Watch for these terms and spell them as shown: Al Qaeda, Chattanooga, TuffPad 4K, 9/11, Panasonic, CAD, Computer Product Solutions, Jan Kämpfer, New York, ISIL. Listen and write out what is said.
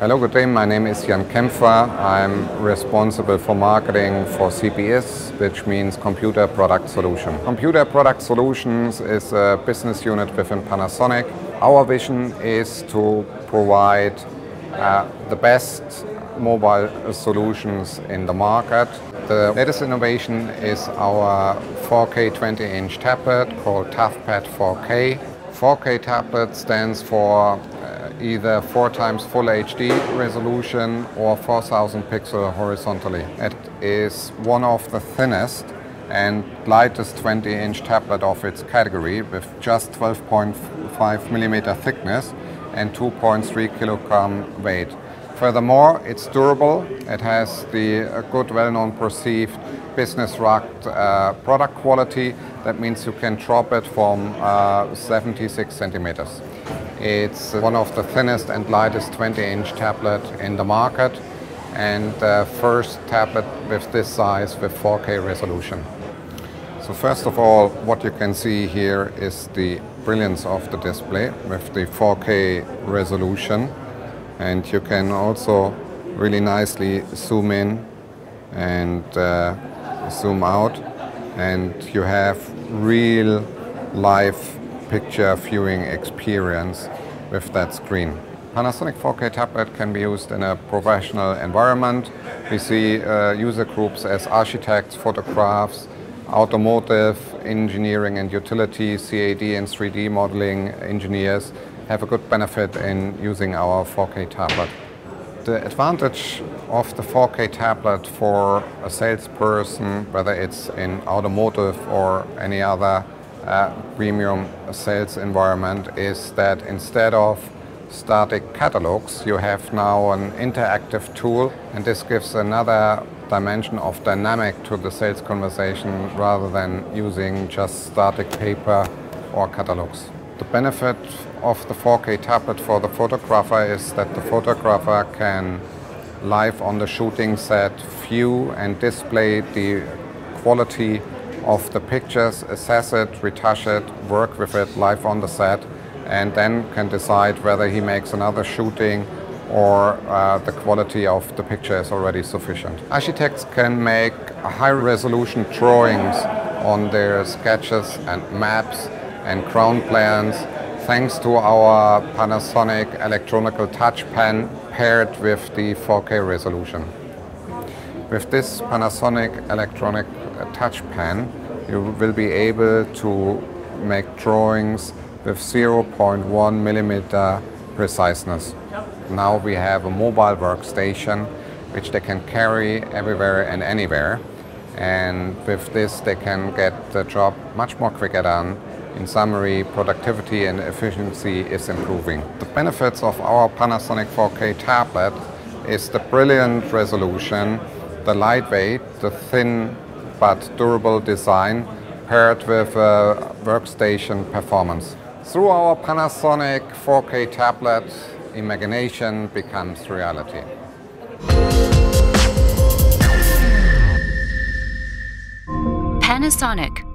Hello, good day. My name is Jan Kämpfer. I'm responsible for marketing for CPS, which means Computer Product Solutions. Computer Product Solutions is a business unit within Panasonic. Our vision is to provide the best mobile solutions in the market. The latest innovation is our 4K 20-inch tablet called TuffPad 4K. 4K tablet stands for either 4x full HD resolution or 4,000 pixel horizontally. It is one of the thinnest and lightest 20-inch tablet of its category, with just 12.5 millimeter thickness and 2.3 kilogram weight. Furthermore, it's durable. It has the good, well-known perceived business rugged product quality. That means you can drop it from 76 centimeters. It's one of the thinnest and lightest 20-inch tablet in the market, and the first tablet with this size with 4K resolution. So first of all, what you can see here is the brilliance of the display with the 4K resolution, and you can also really nicely zoom in and zoom out, and you have real life picture viewing experience with that screen. Panasonic 4K tablet can be used in a professional environment. We see user groups as architects, photographs, automotive, engineering and utility, CAD and 3D modeling engineers have a good benefit in using our 4K tablet. The advantage of the 4K tablet for a salesperson, whether it's in automotive or any other premium sales environment, is that instead of static catalogs, you have now an interactive tool, and this gives another dimension of dynamic to the sales conversation rather than using just static paper or catalogs. The benefit of the 4K tablet for the photographer is that the photographer can live on the shooting set view and display the quality of the pictures, assess it, retouch it, work with it live on the set, and then can decide whether he makes another shooting or the quality of the picture is already sufficient. Architects can make high-resolution drawings on their sketches and maps and ground plans thanks to our Panasonic electronic touch pen paired with the 4K resolution. With this Panasonic electronic touch pen, you will be able to make drawings with 0.1 millimeter preciseness. Now we have a mobile workstation which they can carry everywhere and anywhere, and with this they can get the job much more quicker done. In summary, productivity and efficiency is improving. The benefits of our Panasonic 4K tablet is the brilliant resolution, the lightweight, the thin but durable design paired with workstation performance. Through our Panasonic 4K tablet, imagination becomes reality. Panasonic.